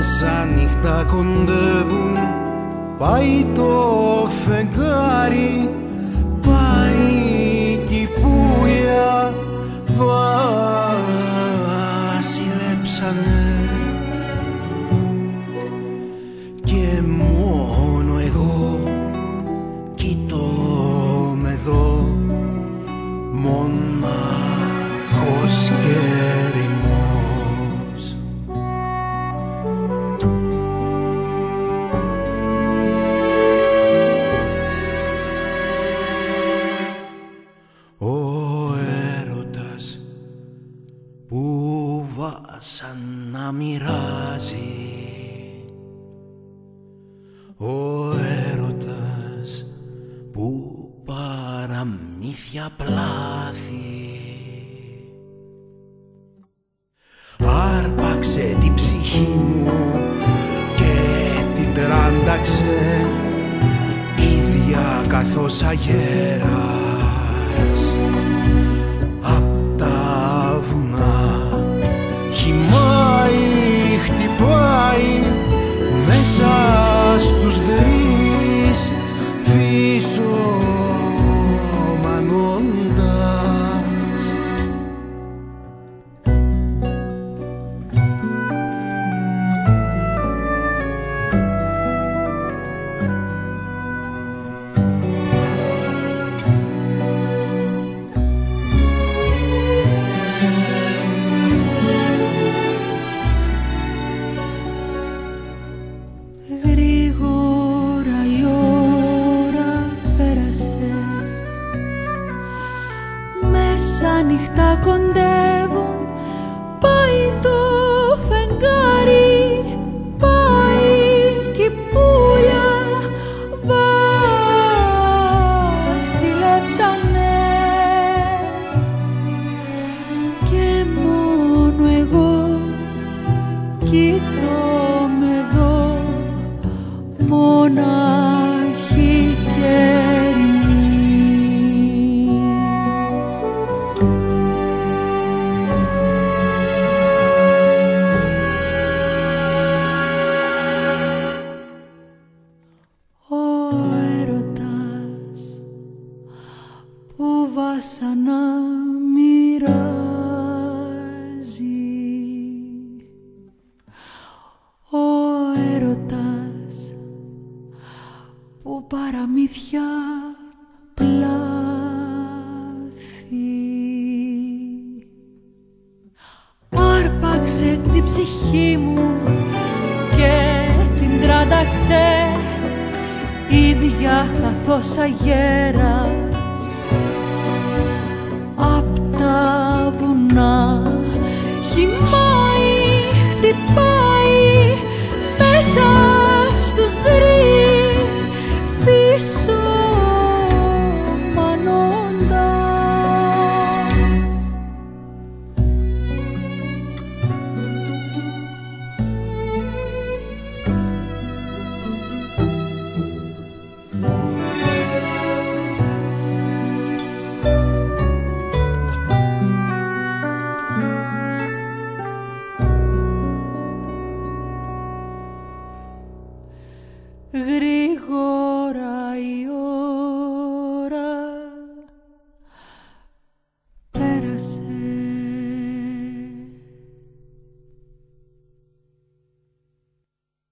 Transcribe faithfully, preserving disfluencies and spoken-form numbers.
μεσάνυχτα κοντεύουν. Πάει το φεγγάρι, πάει κι η πουλιά. Βασιλέψανε και μόνο εγώ κοιτώμαι εδώ, μονάχος και ερημός. Ο έρωτας που βασανά μοιράζει, ο έρωτας που παραμύθια πλάθη. Άρπαξε την ψυχή μου και την τράνταξε, ίδια καθώς αγέρας. Απ' τα βουνά χυμάει, χτυπάει μέσα στους δρύς φυσομανώντας. Μεσάνυχτα κοντεύουν, πάει το φεγγάρι, πάει κι η πουλιά. Βασιλέψανε και μόνο εγώ κοιτώμαι εδώ, μοναχή και βασανά μοιράζει. Ο έρωτας που παραμύθια πλάθη. Άρπαξε την ψυχή μου και την τράνταξε, ίδια καθώς αγέρας. Τα βουνά χυμάει, χτυπάει μέσα.